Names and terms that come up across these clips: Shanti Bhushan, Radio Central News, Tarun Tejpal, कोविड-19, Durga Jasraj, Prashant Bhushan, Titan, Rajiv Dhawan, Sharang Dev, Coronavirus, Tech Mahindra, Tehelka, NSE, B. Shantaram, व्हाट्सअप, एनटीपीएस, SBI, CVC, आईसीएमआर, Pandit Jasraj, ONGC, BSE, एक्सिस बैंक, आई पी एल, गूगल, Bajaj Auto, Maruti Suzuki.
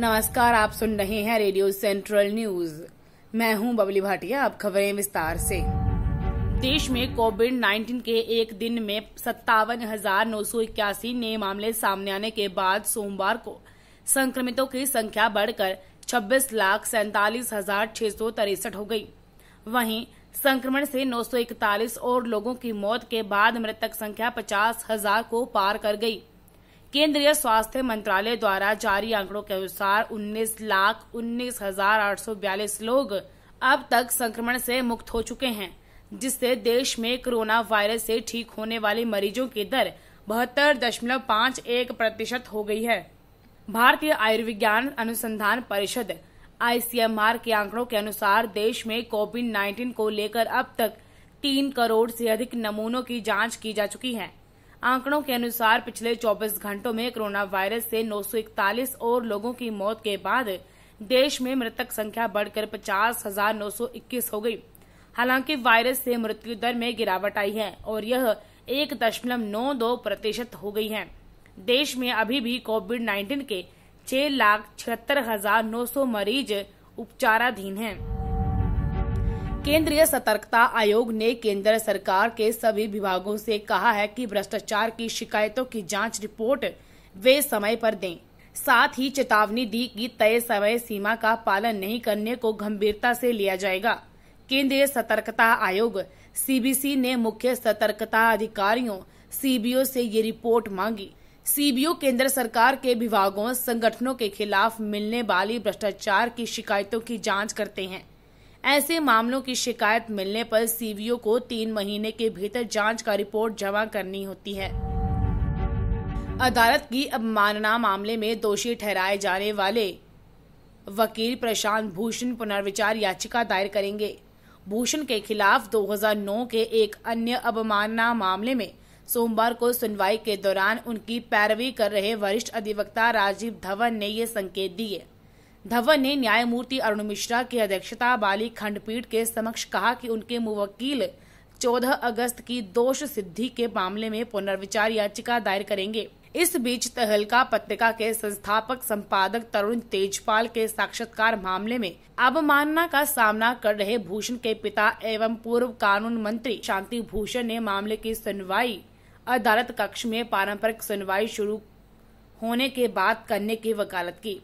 नमस्कार, आप सुन रहे हैं रेडियो सेंट्रल न्यूज। मैं हूं बबली भाटिया। अब खबरें विस्तार से। देश में कोविड-19 के एक दिन में 57,981 नए मामले सामने आने के बाद सोमवार को संक्रमितों की संख्या बढ़कर 26,47,663 हो गई। वहीं संक्रमण से 941 और लोगों की मौत के बाद मृतक संख्या 50,000 को पार कर गई। केंद्रीय स्वास्थ्य मंत्रालय द्वारा जारी आंकड़ों के अनुसार 19,19,842 लोग अब तक संक्रमण से मुक्त हो चुके हैं, जिससे देश में कोरोना वायरस से ठीक होने वाले मरीजों की दर 72.51% हो गई है। भारतीय आयुर्विज्ञान अनुसंधान परिषद (आईसीएमआर) के आंकड़ों के अनुसार देश में कोविड-19 को लेकर अब तक 3 करोड़ से अधिक नमूनों की जांच की जा चुकी है। आंकड़ों के अनुसार पिछले 24 घंटों में कोरोना वायरस से 941 और लोगों की मौत के बाद देश में मृतक संख्या बढ़कर 50,921 हो गई। हालांकि वायरस से मृत्यु दर में गिरावट आई है और यह 1.92% हो गई है। देश में अभी भी कोविड-19 के 6,76,900 मरीज उपचाराधीन हैं। केंद्रीय सतर्कता आयोग ने केंद्र सरकार के सभी विभागों से कहा है कि भ्रष्टाचार की शिकायतों की जांच रिपोर्ट वे समय पर दें। साथ ही चेतावनी दी कि तय समय सीमा का पालन नहीं करने को गंभीरता से लिया जाएगा। केंद्रीय सतर्कता आयोग (सीबीसी) ने मुख्य सतर्कता अधिकारियों (सीबीओ) से ये रिपोर्ट मांगी। सीबीओ केंद्र सरकार के विभागों, संगठनों के खिलाफ मिलने वाली भ्रष्टाचार की शिकायतों की जाँच करते हैं। ऐसे मामलों की शिकायत मिलने पर सीवीओ को 3 महीने के भीतर जांच का रिपोर्ट जमा करनी होती है। अदालत की अवमानना मामले में दोषी ठहराए जाने वाले वकील प्रशांत भूषण पुनर्विचार याचिका दायर करेंगे। भूषण के खिलाफ 2009 के एक अन्य अवमानना मामले में सोमवार को सुनवाई के दौरान उनकी पैरवी कर रहे वरिष्ठ अधिवक्ता राजीव धवन ने ये संकेत दिए। धवन ने न्यायमूर्ति अरुण मिश्रा की अध्यक्षता वाली खंडपीठ के समक्ष कहा कि उनके मुवक्किल 14 अगस्त की दोष सिद्धि के मामले में पुनर्विचार याचिका दायर करेंगे। इस बीच तहलका पत्रिका के संस्थापक संपादक तरुण तेजपाल के साक्षात्कार मामले में अवमानना का सामना कर रहे भूषण के पिता एवं पूर्व कानून मंत्री शांति भूषण ने मामले की सुनवाई अदालत कक्ष में पारंपरिक सुनवाई शुरू होने के बाद करने की वकालत की,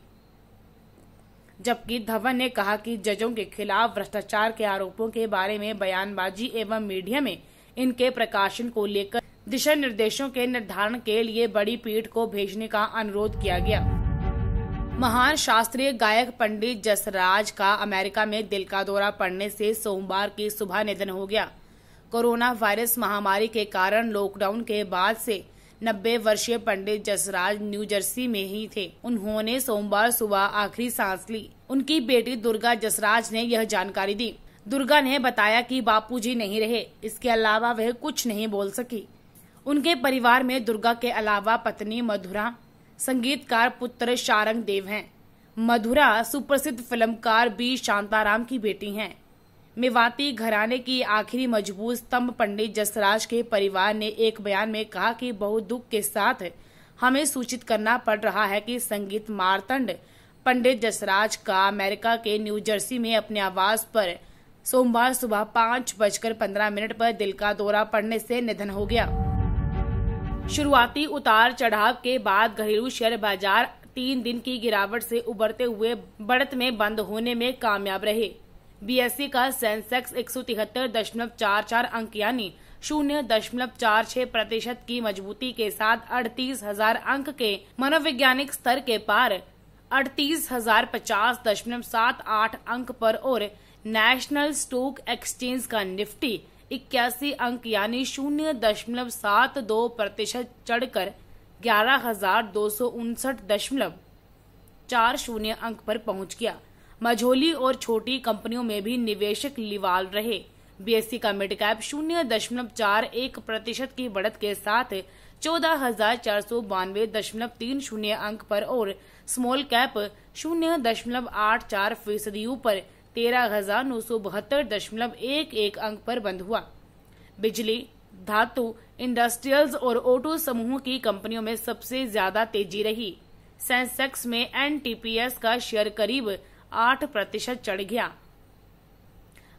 जबकि धवन ने कहा कि जजों के खिलाफ भ्रष्टाचार के आरोपों के बारे में बयानबाजी एवं मीडिया में इनके प्रकाशन को लेकर दिशा निर्देशों के निर्धारण के लिए बड़ी पीठ को भेजने का अनुरोध किया गया। महान शास्त्रीय गायक पंडित जसराज का अमेरिका में दिल का दौरा पड़ने से सोमवार की सुबह निधन हो गया। कोरोना वायरस महामारी के कारण लॉकडाउन के बाद से 90 वर्षीय पंडित जसराज न्यू जर्सी में ही थे। उन्होंने सोमवार सुबह आखिरी सांस ली। उनकी बेटी दुर्गा जसराज ने यह जानकारी दी। दुर्गा ने बताया कि बापूजी नहीं रहे, इसके अलावा वह कुछ नहीं बोल सकी। उनके परिवार में दुर्गा के अलावा पत्नी मधुरा, संगीतकार पुत्र शारंग देव हैं। मधुरा सुप्रसिद्ध फिल्मकार बी. शांताराम की बेटी हैं। मेवाती घराने की आखिरी मजबूत स्तंभ पंडित जसराज के परिवार ने एक बयान में कहा कि बहुत दुख के साथ हमें सूचित करना पड़ रहा है कि संगीत मार्तंड पंडित जसराज का अमेरिका के न्यू जर्सी में अपने आवास पर सोमवार सुबह 5:15 पर दिल का दौरा पड़ने से निधन हो गया। शुरुआती उतार चढ़ाव के बाद घरेलू शेयर बाजार 3 दिन की गिरावट से उबरते हुए बढ़त में बंद होने में कामयाब रहे। बीएसई का सेंसेक्स 173.44 अंक यानी 0.46% की मजबूती के साथ 38,000 अंक के मनोवैज्ञानिक स्तर के पार 38,050.78 अंक पर और नेशनल स्टॉक एक्सचेंज का निफ्टी 81 अंक यानी 0.72% चढ़कर 11,259.40 अंक पर पहुंच गया। मझोली और छोटी कंपनियों में भी निवेशक लिवाल रहे। बीएसई का मिड कैप 0.41% की बढ़त के साथ 14,492.30 अंक पर और स्मॉल कैप 0.84% ऊपर 13,972.11 अंक पर बंद हुआ। बिजली, धातु, इंडस्ट्रियल्स और ऑटो समूह की कंपनियों में सबसे ज्यादा तेजी रही। सेंसेक्स में एनटीपीएस का शेयर करीब 8% चढ़ गया।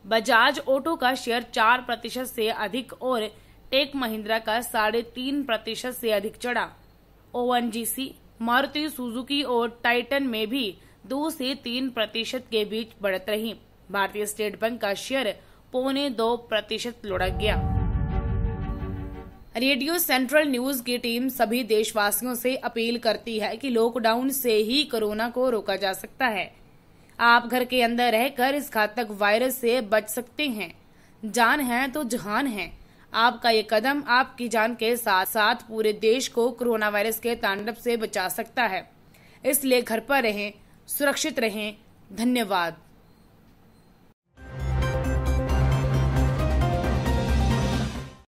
बजाज ऑटो का शेयर 4% से अधिक और टेक महिंद्रा का 3.5% से अधिक चढ़ा। ओएनजीसी, मारुति सुजुकी और टाइटन में भी 2 से 3% के बीच बढ़त रही। भारतीय स्टेट बैंक का शेयर 2.25% लुढ़क गया। रेडियो सेंट्रल न्यूज की टीम सभी देशवासियों से अपील करती है कि लॉकडाउन से ही कोरोना को रोका जा सकता है। आप घर के अंदर रहकर इस घातक वायरस से बच सकते हैं। जान है तो जहान है। आपका ये कदम आपकी जान के साथ साथ पूरे देश को कोरोना वायरस के तांडव से बचा सकता है। इसलिए घर पर रहें, सुरक्षित रहें। धन्यवाद।